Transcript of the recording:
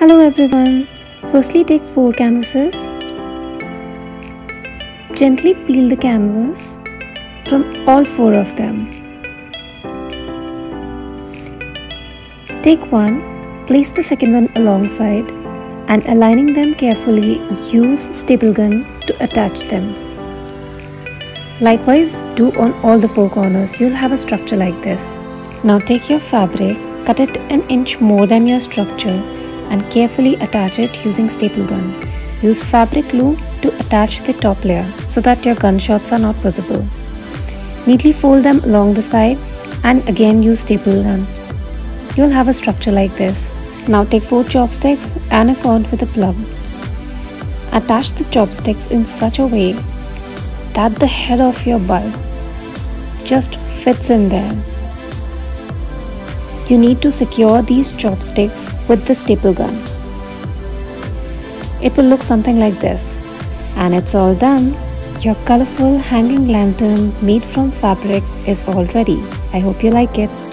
Hello everyone. Firstly, take 4 canvases. Gently peel the canvas from all 4 of them. Take one, place the second one alongside, and aligning them carefully, use staple gun to attach them. Likewise, do on all the 4 corners. You'll have a structure like this. Now take your fabric, cut it an inch more than your structure, and carefully attach it using staple gun. Use fabric glue to attach the top layer so that your gunshots are not visible. Neatly fold them along the side and again use staple gun. You'll have a structure like this. Now take 4 chopsticks and a cord with a plug. Attach the chopsticks in such a way that the head of your bulb just fits in there. You need to secure these chopsticks with the staple gun. It will look something like this. And it's all done. Your colorful hanging lantern made from fabric is all ready. I hope you like it.